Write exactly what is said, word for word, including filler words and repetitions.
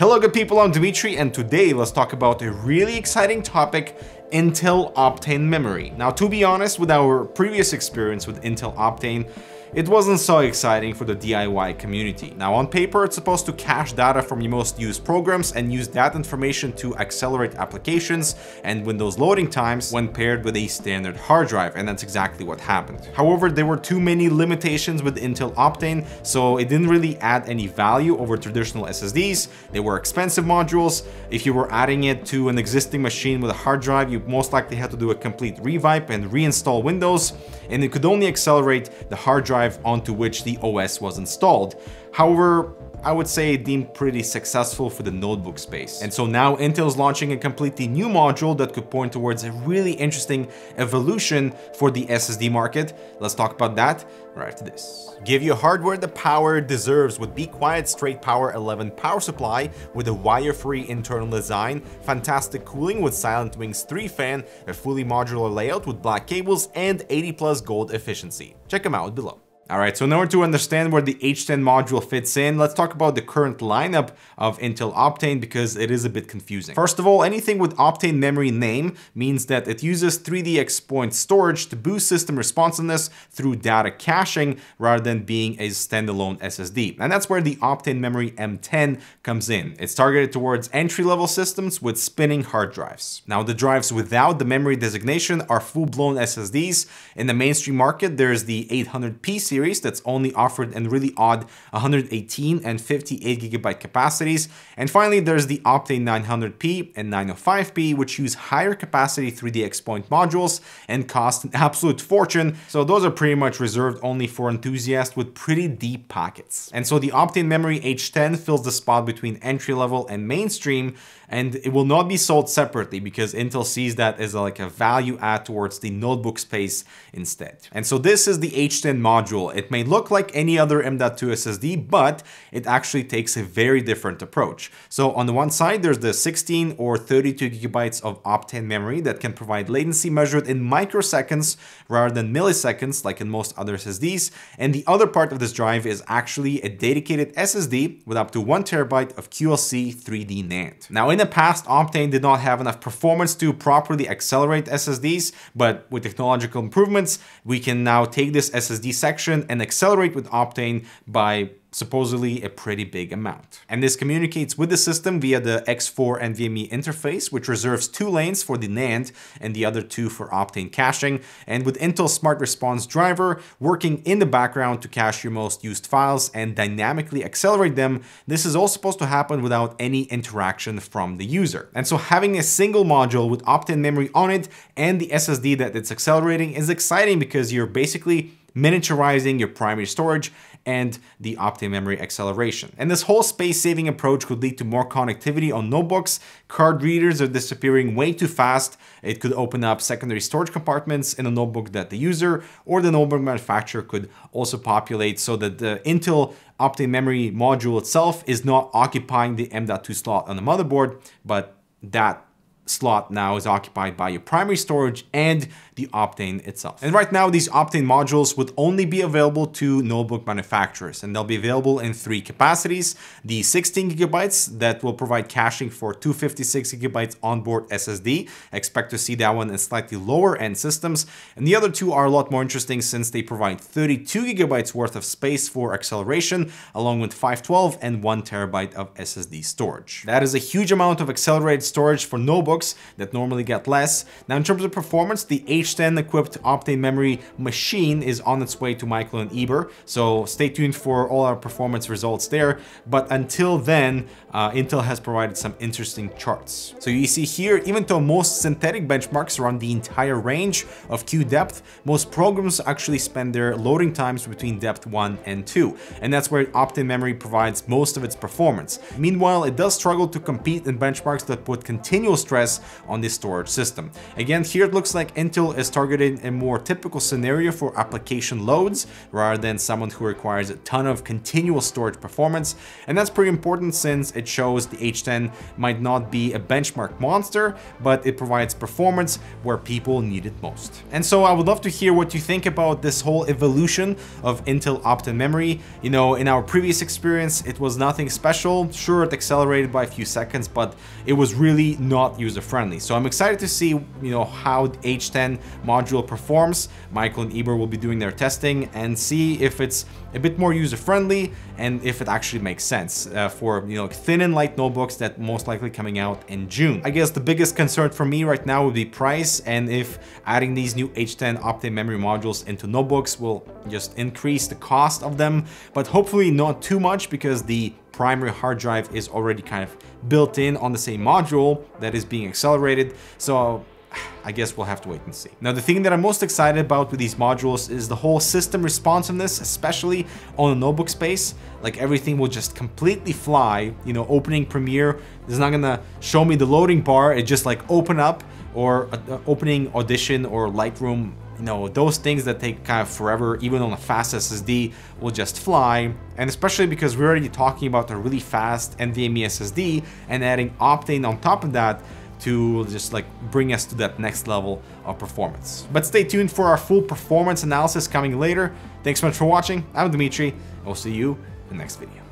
Hello good people, I'm Dimitri, and today let's talk about a really exciting topic, Intel Optane memory. Now, to be honest, with our previous experience with Intel Optane, it wasn't so exciting for the D I Y community. Now, on paper, it's supposed to cache data from your most used programs and use that information to accelerate applications and Windows loading times when paired with a standard hard drive, and that's exactly what happened. However, there were too many limitations with Intel Optane, so it didn't really add any value over traditional S S Ds. They were expensive modules. If you were adding it to an existing machine with a hard drive, you most likely had to do a complete rewipe and reinstall Windows, and it could only accelerate the hard drive onto which the O S was installed. However, I would say it deemed pretty successful for the notebook space. And so now Intel's launching a completely new module that could point towards a really interesting evolution for the S S D market. Let's talk about that right after this. Give your hardware the power it deserves with Be Quiet Straight Power eleven power supply with a wire-free internal design, fantastic cooling with Silent Wings three fan, a fully modular layout with black cables, and eighty plus gold efficiency. Check them out below. All right, so in order to understand where the H ten module fits in, let's talk about the current lineup of Intel Optane, because it is a bit confusing. First of all, anything with Optane memory name means that it uses three D XPoint storage to boost system responsiveness through data caching rather than being a standalone S S D. And that's where the Optane memory M ten comes in. It's targeted towards entry-level systems with spinning hard drives. Now, the drives without the memory designation are full-blown S S Ds. In the mainstream market, there's the eight hundred P series that's only offered in really odd one hundred eighteen and fifty-eight gigabyte capacities. And finally, there's the Optane nine hundred P and nine oh five P, which use higher capacity three D XPoint modules and cost an absolute fortune. So those are pretty much reserved only for enthusiasts with pretty deep pockets. And so the Optane memory H ten fills the spot between entry level and mainstream, and it will not be sold separately because Intel sees that as like a value add towards the notebook space instead. And so this is the H ten module. It may look like any other M dot two S S D, but it actually takes a very different approach. So on the one side, there's the sixteen or thirty-two gigabytes of Optane memory that can provide latency measured in microseconds rather than milliseconds, like in most other S S Ds. And the other part of this drive is actually a dedicated S S D with up to one terabyte of Q L C three D NAND. Now, in the past, Optane did not have enough performance to properly accelerate S S Ds, but with technological improvements, we can now take this S S D section and accelerate with Optane by supposedly a pretty big amount. And this communicates with the system via the X four NVMe interface, which reserves two lanes for the NAND and the other two for Optane caching. And with Intel Smart Response Driver working in the background to cache your most used files and dynamically accelerate them, this is all supposed to happen without any interaction from the user. And so having a single module with Optane memory on it and the S S D that it's accelerating is exciting, because you're basically miniaturizing your primary storage and the Optane memory acceleration. And this whole space-saving approach could lead to more connectivity on notebooks. Card readers are disappearing way too fast. It could open up secondary storage compartments in a notebook that the user or the notebook manufacturer could also populate, so that the Intel Optane memory module itself is not occupying the M dot two slot on the motherboard, but that slot now is occupied by your primary storage and the Optane itself. And right now, these Optane modules would only be available to notebook manufacturers, and they'll be available in three capacities: the sixteen gigabytes that will provide caching for two hundred fifty-six gigabytes onboard S S D. Expect to see that one in slightly lower end systems. And the other two are a lot more interesting, since they provide thirty-two gigabytes worth of space for acceleration, along with five twelve and one terabyte of S S D storage. That is a huge amount of accelerated storage for notebooks that normally get less. Now, in terms of performance, the H ten equipped Optane memory machine is on its way to Michael and Eber, so stay tuned for all our performance results there. But until then, uh, Intel has provided some interesting charts. So you see here, even though most synthetic benchmarks run the entire range of queue depth, most programs actually spend their loading times between depth one and two, and that's where Optane memory provides most of its performance. Meanwhile, it does struggle to compete in benchmarks that put continual stress H D S on the storage system. Again, here it looks like Intel is targeting a more typical scenario for application loads rather than someone who requires a ton of continual storage performance, and that's pretty important since it shows the H ten might not be a benchmark monster, but it provides performance where people need it most. And so I would love to hear what you think about this whole evolution of Intel Optane memory. You know, in our previous experience, it was nothing special. Sure, it accelerated by a few seconds, but it was really not user-friendly. So I'm excited to see, you know, how the H ten module performs. Michael and Eber will be doing their testing and see if it's a bit more user-friendly and if it actually makes sense uh, for, you know, thin and light notebooks that most likely coming out in June. I guess the biggest concern for me right now would be price, and if adding these new H ten Optane memory modules into notebooks will just increase the cost of them, but hopefully not too much because the primary hard drive is already kind of built in on the same module that is being accelerated. So I guess we'll have to wait and see. Now, the thing that I'm most excited about with these modules is the whole system responsiveness, especially on a notebook space. Like, everything will just completely fly. You know, opening Premiere is not gonna show me the loading bar. It just like open up, or uh, opening Audition or Lightroom. You know, those things that take kind of forever, even on a fast S S D, will just fly. And especially because we're already talking about a really fast NVMe S S D and adding Optane on top of that to just like bring us to that next level of performance. But stay tuned for our full performance analysis coming later. Thanks so much for watching. I'm Dimitri, and we'll see you in the next video.